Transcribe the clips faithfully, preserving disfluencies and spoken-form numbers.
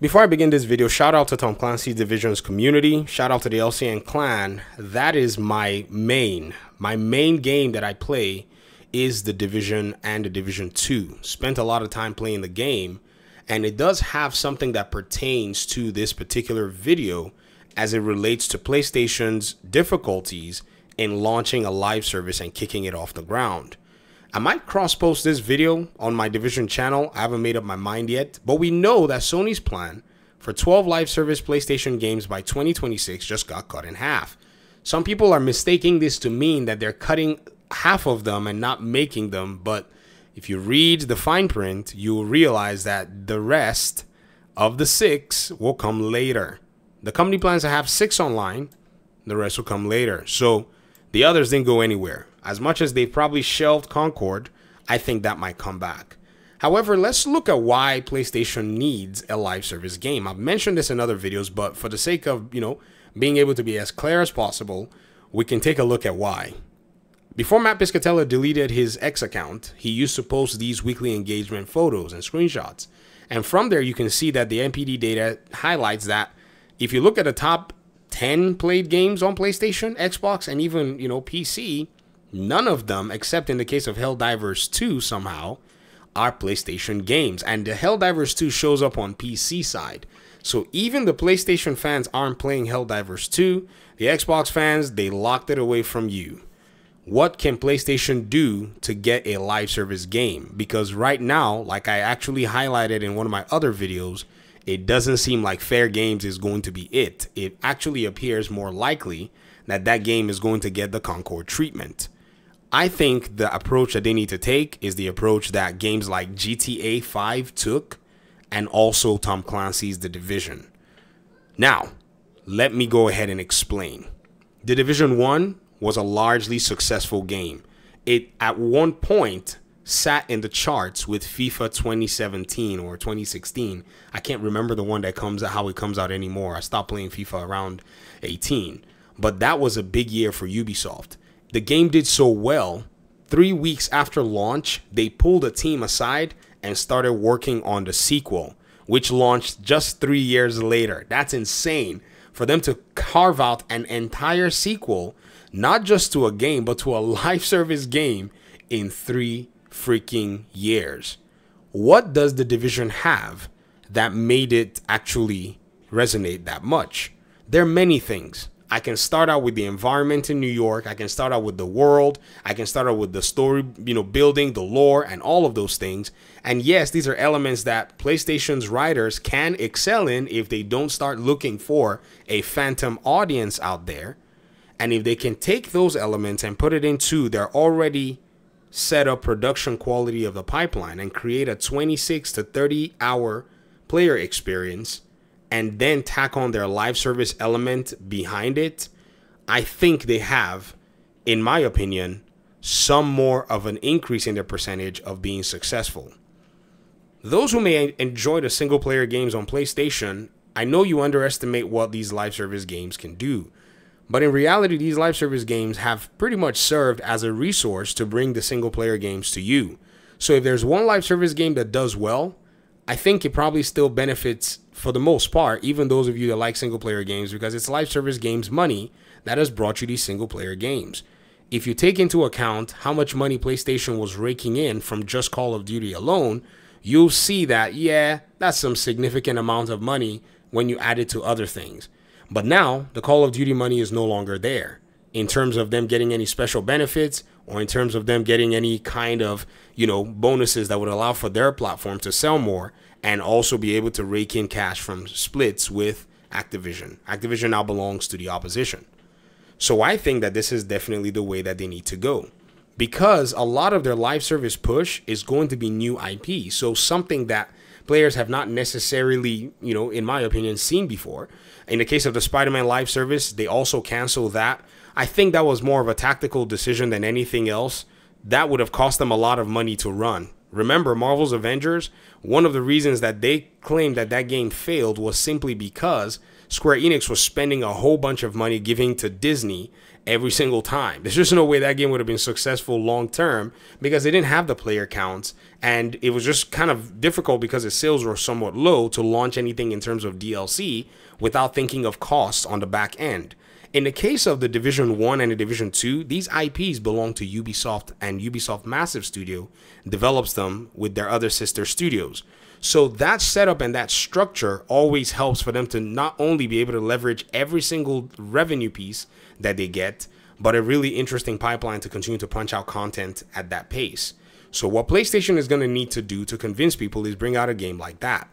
Before I begin this video, shout out to Tom Clancy's Division's community, shout out to the L C N clan. That is my main, my main game that I play is The Division and The Division two. Spent a lot of time playing the game, and it does have something that pertains to this particular video as it relates to PlayStation's difficulties in launching a live service and kicking it off the ground. I might cross-post this video on my Division channel. I haven't made up my mind yet, but we know that Sony's plan for twelve live service PlayStation games by twenty twenty-six just got cut in half. Some people are mistaking this to mean that they're cutting half of them and not making them, but if you read the fine print, you'll realize that the rest of the six will come later. The company plans to have six online, the rest will come later. So the others didn't go anywhere. As much as they probably shelved Concord, I think that might come back. However, let's look at why PlayStation needs a live service game. I've mentioned this in other videos, but for the sake of, you know, being able to be as clear as possible, we can take a look at why. Before Matt Piscatella deleted his X account, he used to post these weekly engagement photos and screenshots. And from there, you can see that the N P D data highlights that if you look at the top ten played games on PlayStation, Xbox, and even, you know, P C, none of them, except in the case of Helldivers two somehow, are PlayStation games. And the Helldivers two shows up on P C side. So even the PlayStation fans aren't playing Helldivers two. The Xbox fans, they locked it away from you. What can PlayStation do to get a live service game? Because right now, like I actually highlighted in one of my other videos, it doesn't seem like Fair Games is going to be it. It actually appears more likely that that game is going to get the Concord treatment. I think the approach that they need to take is the approach that games like G T A five took, and also Tom Clancy's The Division. Now, let me go ahead and explain. The Division one was a largely successful game. It, at one point, sat in the charts with FIFA twenty seventeen or twenty sixteen. I can't remember the one that comes out, how it comes out anymore. I stopped playing FIFA around eighteen. But that was a big year for Ubisoft. The game did so well, three weeks after launch, they pulled a team aside and started working on the sequel, which launched just three years later. That's insane. For them to carve out an entire sequel, not just to a game, but to a live service game in three freaking years. What does The Division have that made it actually resonate that much? There are many things. I can start out with the environment in New York. I can start out with the world. I can start out with the story, you know, building, the lore, and all of those things. And yes, these are elements that PlayStation's writers can excel in if they don't start looking for a phantom audience out there. And if they can take those elements and put it into their already set up production quality of the pipeline and create a twenty-six to thirty hour player experience, and then tack on their live service element behind it, I think they have, in my opinion, some more of an increase in their percentage of being successful. Those who may enjoy the single player games on PlayStation, I know you underestimate what these live service games can do. But in reality, these live service games have pretty much served as a resource to bring the single player games to you. So if there's one live service game that does well, I think it probably still benefits, for the most part, even those of you that like single player games, because it's live service games money that has brought you these single player games. If you take into account how much money PlayStation was raking in from just Call of Duty alone, you'll see that, yeah, that's some significant amount of money when you add it to other things. But now the Call of Duty money is no longer there in terms of them getting any special benefits or in terms of them getting any kind of, you know, bonuses that would allow for their platform to sell more and also be able to rake in cash from splits with Activision. Activision now belongs to the opposition. So I think that this is definitely the way that they need to go, because a lot of their live service push is going to be new I P. So something that players have not necessarily, you know, in my opinion, seen before. In the case of the Spider-Man live service, they also canceled that. I think that was more of a tactical decision than anything else. That would have cost them a lot of money to run. Remember, Marvel's Avengers, one of the reasons that they claimed that that game failed was simply because Square Enix was spending a whole bunch of money giving to Disney every single time. There's just no way that game would have been successful long term because they didn't have the player counts, and it was just kind of difficult because its sales were somewhat low to launch anything in terms of D L C without thinking of costs on the back end. In the case of the Division one and the Division two, these I Ps belong to Ubisoft, and Ubisoft Massive Studio develops them with their other sister studios. So that setup and that structure always helps for them to not only be able to leverage every single revenue piece that they get, but a really interesting pipeline to continue to punch out content at that pace. So what PlayStation is going to need to do to convince people is bring out a game like that.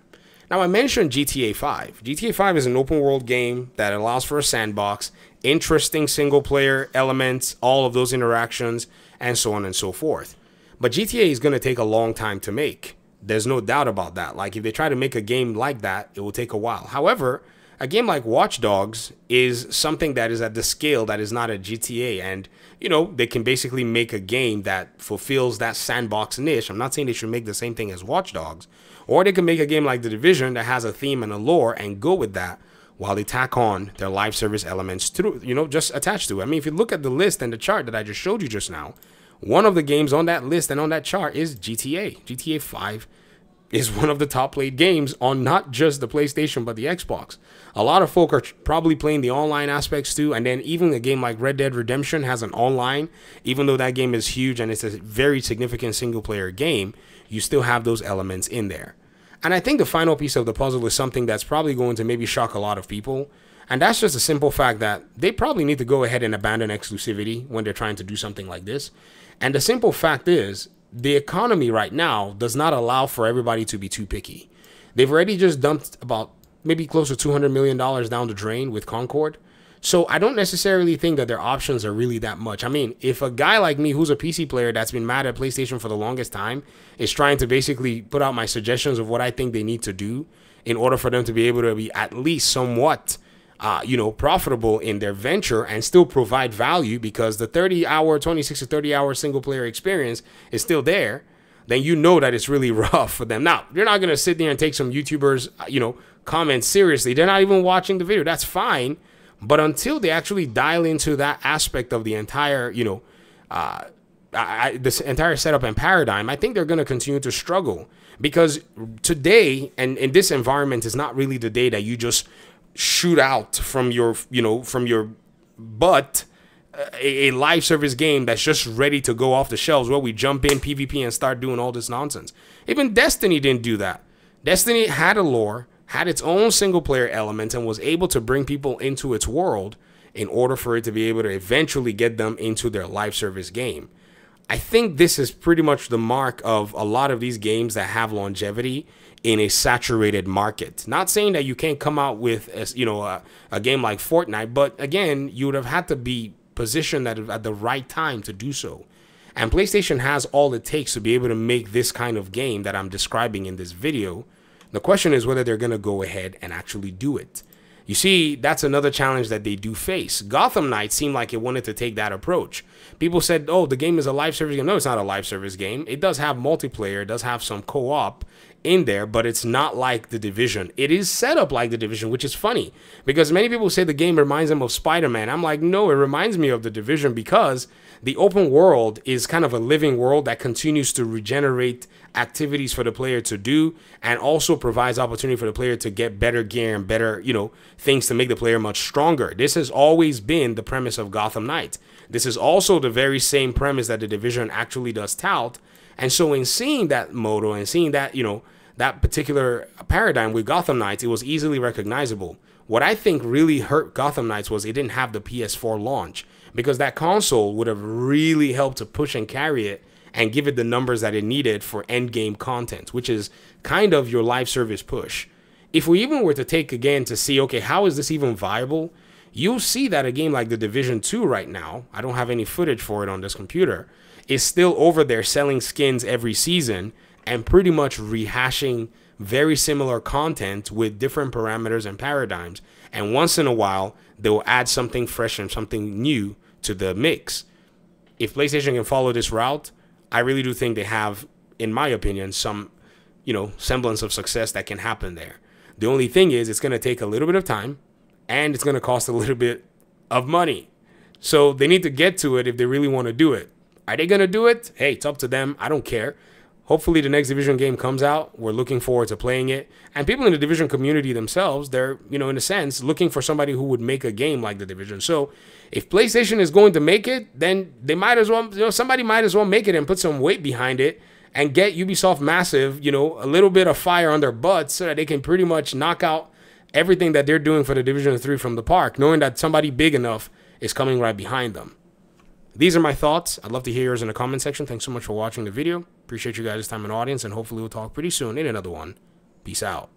Now, I mentioned G T A five. G T A five is an open world game that allows for a sandbox, interesting single player elements, all of those interactions, and so on and so forth. But G T A is going to take a long time to make. There's no doubt about that. Like, if they try to make a game like that, it will take a while. However, a game like Watch Dogs is something that is at the scale that is not a G T A. And, you know, they can basically make a game that fulfills that sandbox niche. I'm not saying they should make the same thing as Watch Dogs. Or they can make a game like The Division that has a theme and a lore and go with that while they tack on their live service elements through, you know, just attached to it. I mean, if you look at the list and the chart that I just showed you just now, one of the games on that list and on that chart is G T A. G T A five is one of the top played games on not just the PlayStation, but the Xbox. A lot of folk are probably playing the online aspects too. And then even a game like Red Dead Redemption has an online, even though that game is huge and it's a very significant single player game, you still have those elements in there. And I think the final piece of the puzzle is something that's probably going to maybe shock a lot of people. And that's just a simple fact that they probably need to go ahead and abandon exclusivity when they're trying to do something like this. And the simple fact is, the economy right now does not allow for everybody to be too picky. They've already just dumped about maybe close to two hundred million dollars down the drain with Concord. So I don't necessarily think that their options are really that much. I mean, if a guy like me who's a P C player that's been mad at PlayStation for the longest time is trying to basically put out my suggestions of what I think they need to do in order for them to be able to be at least somewhat Uh, you know, profitable in their venture and still provide value, because the thirty hour, twenty-six to thirty hour single player experience is still there, then you know that it's really rough for them. Now, you're not going to sit there and take some YouTubers, you know, comments seriously. They're not even watching the video. That's fine. But until they actually dial into that aspect of the entire, you know, uh, I, this entire setup and paradigm, I think they're going to continue to struggle, because today and in this environment is not really the day that you just shoot out from your, you know, from your butt a, a live service game that's just ready to go off the shelves where we jump in PvP and start doing all this nonsense. Even Destiny didn't do that. Destiny had a lore, had its own single player element, and was able to bring people into its world in order for it to be able to eventually get them into their live service game. I think this is pretty much the mark of a lot of these games that have longevity in a saturated market. Not saying that you can't come out with a, you know, a, a game like Fortnite, but again, you would have had to be positioned at, at the right time to do so. And PlayStation has all it takes to be able to make this kind of game that I'm describing in this video. The question is whether they're going to go ahead and actually do it. You see, that's another challenge that they do face. Gotham Knights seemed like it wanted to take that approach. People said, oh, the game is a live service game. No, it's not a live service game. It does have multiplayer. It does have some co-op in there, but it's not like The Division. It is set up like The Division, which is funny because many people say the game reminds them of Spider-Man. I'm like, no, it reminds me of The Division because the open world is kind of a living world that continues to regenerate activities for the player to do, and also provides opportunity for the player to get better gear and better, you know, things to make the player much stronger. This has always been the premise of Gotham Knights. This is also the very same premise that The Division actually does tout. And so in seeing that motto and seeing that, you know, that particular paradigm with Gotham Knights, it was easily recognizable. What I think really hurt Gotham Knights was it didn't have the P S four launch, because that console would have really helped to push and carry it and give it the numbers that it needed for endgame content, which is kind of your live service push. If we even were to take again to see, okay, how is this even viable? You'll see that a game like The Division two right now, I don't have any footage for it on this computer, is still over there selling skins every season and pretty much rehashing very similar content with different parameters and paradigms. And once in a while, they will add something fresh and something new to the mix. If PlayStation can follow this route, I really do think they have in my opinion, some, you know, semblance of success that can happen there. The only thing is it's going to take a little bit of time and it's going to cost a little bit of money. So they need to get to it if they really want to do it. Are they going to do it? Hey, it's up to them. I don't care. Hopefully the next Division game comes out. We're looking forward to playing it. And people in the Division community themselves, they're, you know, in a sense, looking for somebody who would make a game like the Division. So if PlayStation is going to make it, then they might as well, you know, somebody might as well make it and put some weight behind it and get Ubisoft Massive, you know, a little bit of fire on their butts so that they can pretty much knock out everything that they're doing for the Division three from the park, knowing that somebody big enough is coming right behind them. These are my thoughts. I'd love to hear yours in the comment section. Thanks so much for watching the video. Appreciate you guys' time and audience, and hopefully we'll talk pretty soon in another one. Peace out.